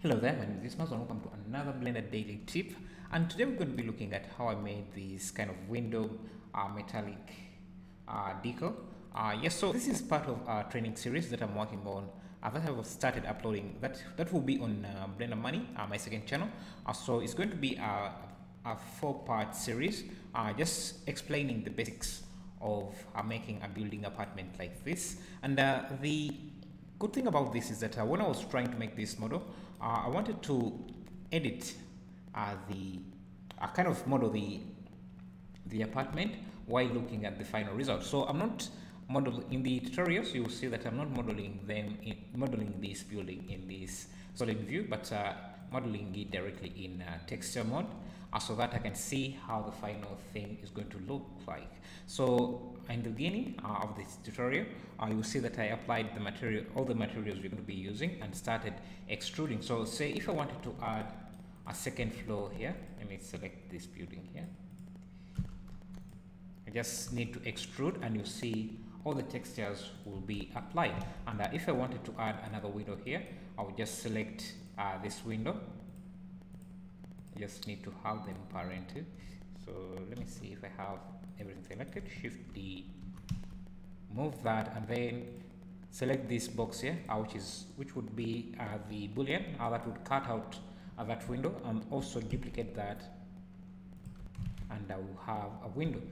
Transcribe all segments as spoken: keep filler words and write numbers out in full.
Hello there, my name is Esmazo and welcome to another Blender Daily Tip. And today we're going to be looking at how I made this kind of window uh, metallic uh, decal. Uh, yes, so this is part of our training series that I'm working on. Uh, that I've started uploading. That that will be on uh, Blender Money, uh, my second channel. Uh, so it's going to be a, a four-part series, uh, just explaining the basics of uh, making a building apartment like this. And uh, the good thing about this is that uh, when I was trying to make this model, uh, I wanted to edit uh, the uh, kind of model the the apartment while looking at the final result. So I'm not modeling in the tutorials. You will see that I'm not modeling them in modeling this building in this solid view, but uh, modeling it directly in uh, texture mode, uh, so that I can see how the final thing is going to look like. So in the beginning uh, of this tutorial, uh, you will see that I applied the material, all the materials we're going to be using, and started extruding. So say if I wanted to add a second floor here, let me select this building here. I just need to extrude and you see all the textures will be applied. And uh, if I wanted to add another window here, I would just select uh, this window. Just need to have them parented. So let me see if I have everything selected. Shift D, move that, and then select this box here, uh, which is which would be uh, the boolean uh, that would cut out uh, that window, and also duplicate that, and I will have a window.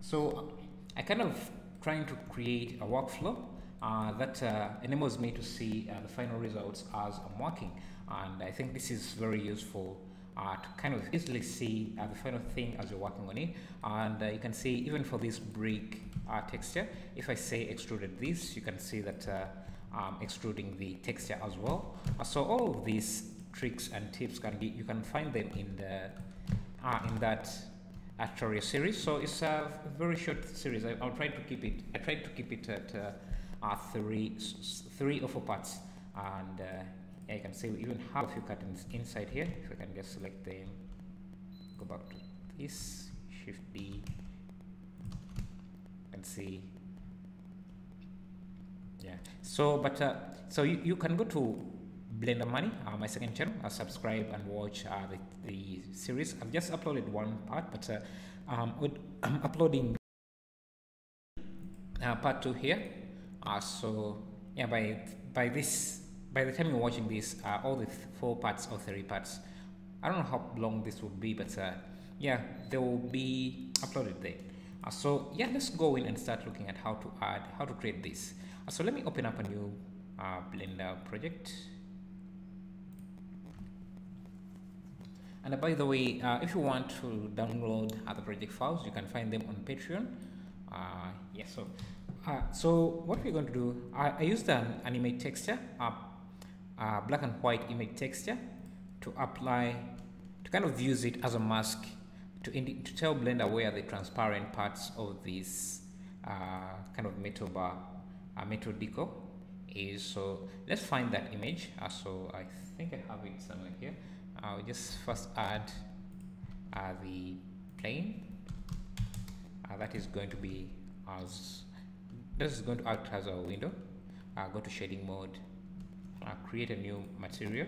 So I kind of trying to create a workflow uh, that uh, enables me to see uh, the final results as I'm working, and I think this is very useful. Uh, to kind of easily see uh, the final thing as you're working on it. And uh, you can see even for this brick uh, texture, if I say extruded this, you can see that uh, I'm extruding the texture as well. Uh, so all of these tricks and tips can be, you can find them in the uh, in that tutorial series. So it's a very short series. I, I'll try to keep it. I tried to keep it at uh, uh, three three or four parts, and. Uh, Yeah, you can see we even have a few curtains inside here. If I can just select them, go back to this, Shift D, and see. Yeah. So, but uh, so you, you can go to Blender Money, uh, my second channel. Uh, subscribe and watch uh, the, the series. I've just uploaded one part, but uh, um, I'm uploading uh, part two here. Uh, so yeah, by by this. By the time you're watching this, uh, all the th four parts or three parts, I don't know how long this will be, but uh, yeah, they will be uploaded there. Uh, so yeah, let's go in and start looking at how to add, how to create this. Uh, so let me open up a new uh, Blender project. And uh, by the way, uh, if you want to download other project files, you can find them on Patreon. Uh, yeah, so uh, so what we're going to do, I, I used an animate texture. Uh, Uh, black and white image texture to apply, to kind of use it as a mask to, indi to tell Blender where the transparent parts of this uh, kind of metal bar, uh, metal deco is. So let's find that image. Uh, so I think I have it somewhere here. I'll just first add uh, the plane uh, that is going to be as, this is going to act as our window. Uh, go to shading mode. Uh, create a new material,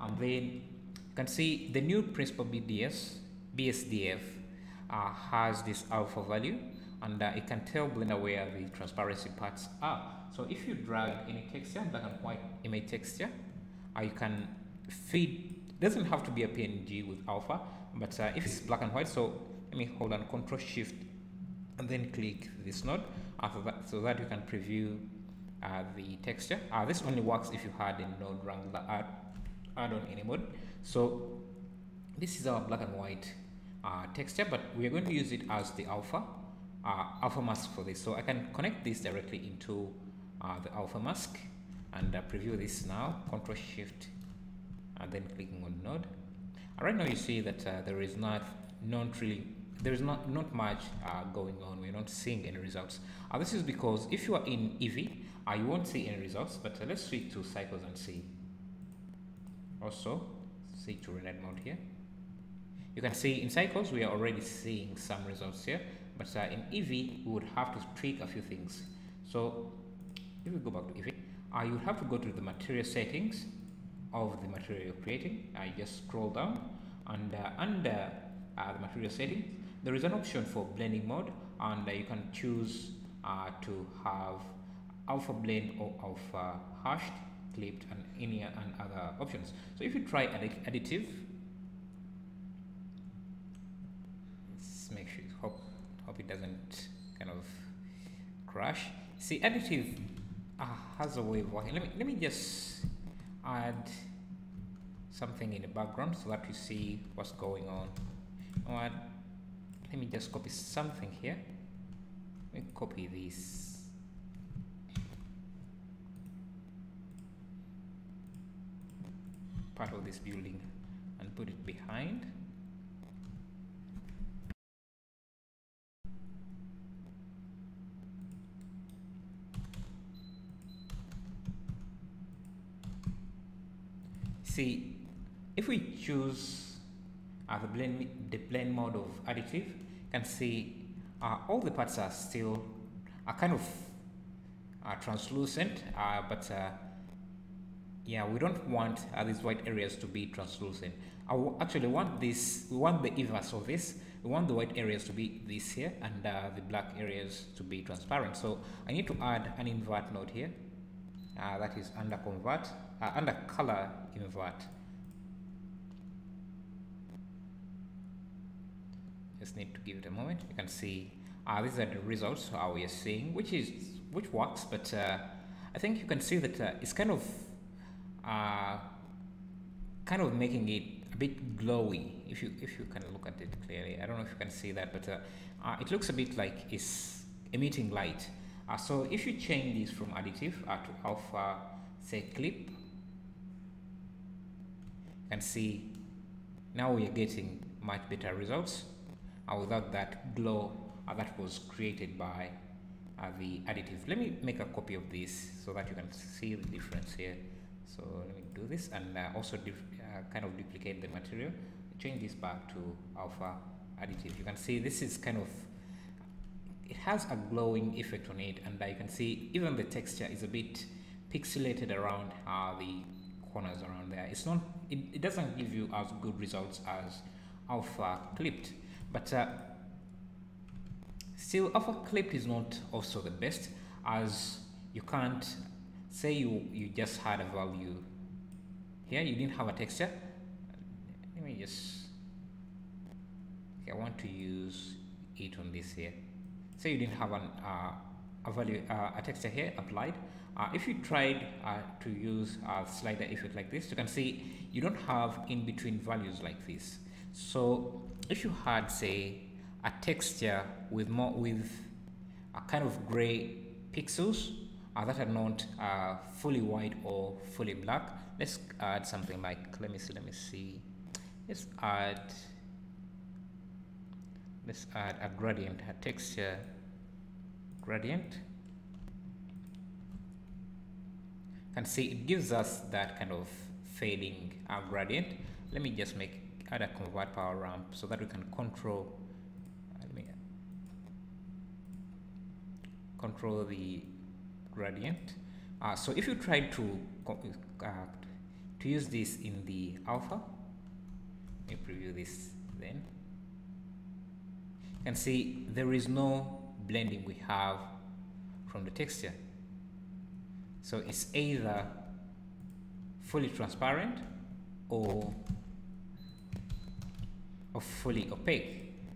and then you can see the new Principled B S D F uh, has this alpha value, and uh, it can tell Blender where the transparency parts are. So if you drag any texture, black and white image texture, uh, you can feed, it doesn't have to be a P N G with alpha, but uh, if it's black and white, so let me hold on Control Shift and then click this node after that, so that you can preview Uh, the texture. Uh, this only works if you had a node wrangler add, add on any mode. So this is our black and white uh, texture, but we're going to use it as the alpha uh, alpha mask for this. So I can connect this directly into uh, the alpha mask and uh, preview this now. Control Shift and then clicking on node. Uh, right now you see that uh, there is not not really there is not not much uh, going on. We're not seeing any results. Uh, this is because if you are in Eevee, Uh, you won't see any results, but uh, let's switch to Cycles and see. Also, switch to rendered mode here. You can see in Cycles we are already seeing some results here, but uh, in Eevee we would have to tweak a few things. So if we go back to Eevee, uh, you have to go to the material settings of the material you're creating. I uh, just scroll down, and uh, under uh, the material settings there is an option for blending mode, and uh, you can choose uh, to have alpha blend or alpha hashed, clipped, and any and other options. So if you try additive, let's make sure, hope hope it doesn't kind of crash. See, additive uh, has a way of working. Let me let me just add something in the background so that you see what's going on. All right, let me just copy something here. Let me copy this. Part of this building and put it behind. See, if we choose uh, the blend the blend mode of additive, you can see uh, all the parts are still are kind of uh, translucent, uh, but uh, yeah, we don't want uh, these white areas to be translucent. I w actually want this, we want the inverse of this. We want the white areas to be this here, and uh, the black areas to be transparent. So I need to add an invert node here. Uh, that is under convert, uh, under color invert. Just need to give it a moment. You can see uh, these are the results how we are seeing, which is which works, but uh, I think you can see that uh, it's kind of Uh, kind of making it a bit glowy. If you if you can look at it clearly, I don't know if you can see that, but uh, uh, it looks a bit like it's emitting light. Uh, so if you change this from additive uh, to alpha, say clip, you can see now we are getting much better results uh, without that glow uh, that was created by uh, the additive. Let me make a copy of this so that you can see the difference here. So let me do this, and uh, also uh, kind of duplicate the material, change this back to alpha additive. You can see this is kind of, it has a glowing effect on it, and uh, you can see even the texture is a bit pixelated around uh, the corners around there. It's not, it, it doesn't give you as good results as alpha clipped, but uh, still alpha clipped is not also the best, as you can't say you you just had a value here, you didn't have a texture. Let me just, okay, I want to use it on this here. Say you didn't have an uh, a value uh, a texture here applied. Uh, if you tried uh, to use a slider effect like this, you can see you don't have in between values like this. So if you had, say, a texture with more with a kind of gray pixels Uh, that are not uh, fully white or fully black, let's add something like, let me see, let me see, let's add, let's add a gradient, a texture gradient. And see, it gives us that kind of fading uh, gradient. Let me just make, add a convert power ramp so that we can control, uh, let me control the gradient. Uh, so if you try to uh, to use this in the alpha, let me preview this. Then you can see there is no blending we have from the texture, so it's either fully transparent or, or fully opaque.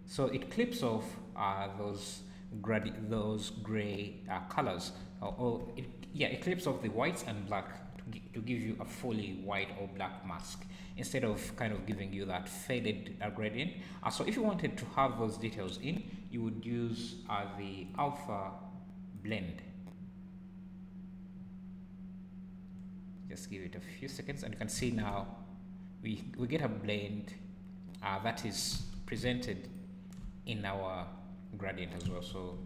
So it clips off uh, those grad those gray uh, colors. Or it, yeah, it clips off the whites and black to, to give you a fully white or black mask, instead of kind of giving you that faded uh, gradient. Uh, so if you wanted to have those details in, you would use uh, the alpha blend. Just give it a few seconds, and you can see now we, we get a blend uh, that is presented in our gradient as well. So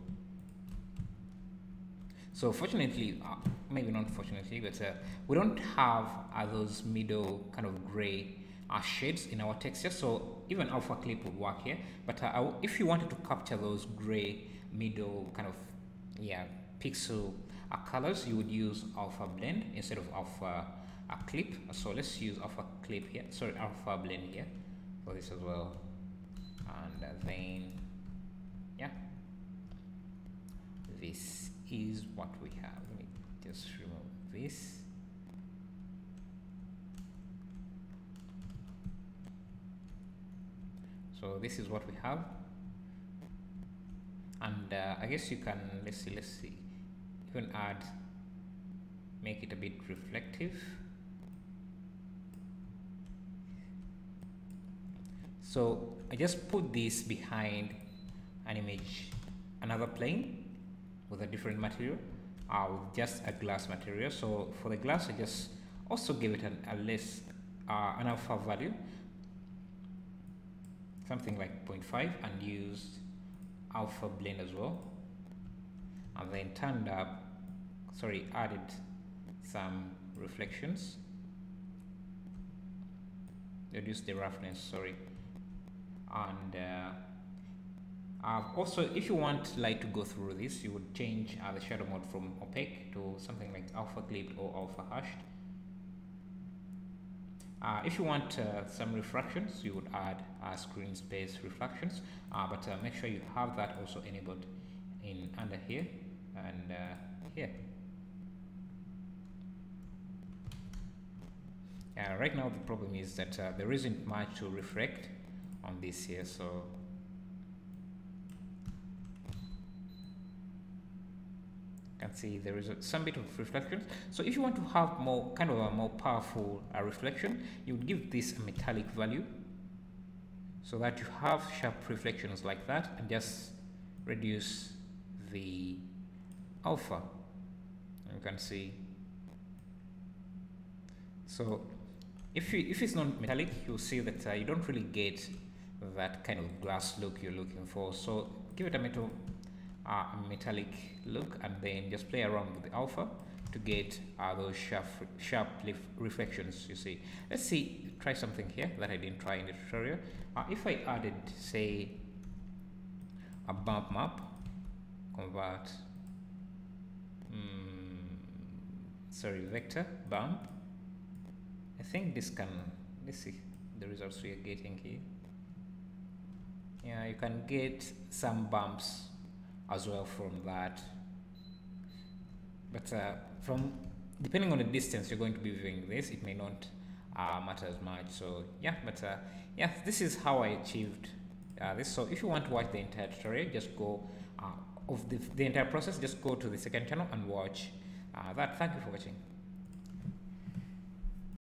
So fortunately, uh, maybe not fortunately, but uh, we don't have uh, those middle kind of gray uh, shades in our texture. So even alpha clip would work here. But uh, if you wanted to capture those gray middle kind of, yeah, pixel our colors, you would use alpha blend instead of alpha a clip. So let's use alpha clip here, sorry, alpha blend here for this as well. And then yeah, this is what we have. Let me just remove this. So this is what we have. And uh, I guess you can, let's see, let's see, you can add, make it a bit reflective. So I just put this behind an image, another plane with a different material, uh, with just a glass material. So for the glass, I just also give it an, a less, uh, an alpha value, something like zero point five, and use alpha blend as well, and then turned up, sorry, added some reflections, reduce the roughness, sorry. And uh, I've also, if you want light to go through this, you would change uh, the shadow mode from opaque to something like alpha clipped or alpha hashed. Uh, if you want uh, some refractions, you would add uh, screen space refractions, uh, but uh, make sure you have that also enabled in under here and uh, here. Uh, right now the problem is that uh, there isn't much to refract on this here, so you can see there is a, some bit of reflection. So if you want to have more kind of a more powerful uh, reflection, you would give this a metallic value so that you have sharp reflections like that, and just reduce the alpha. You can see, so if you if it's not metallic, you'll see that uh, you don't really get that kind of glass look you're looking for. So give it a metal uh, metallic look, and then just play around with the alpha to get uh, those sharp sharp reflections you see. Let's see, try something here that I didn't try in the tutorial. Uh, if I added, say, a bump map, convert mm, sorry vector bump, I think this can, let's see the results we are getting here. Yeah, you can get some bumps as well from that, but uh, from depending on the distance you're going to be viewing this, it may not uh, matter as much. So yeah, but uh, yeah, this is how I achieved uh, this. So if you want to watch the entire tutorial, just go uh, of the, the entire process, just go to the second channel and watch uh, that. Thank you for watching.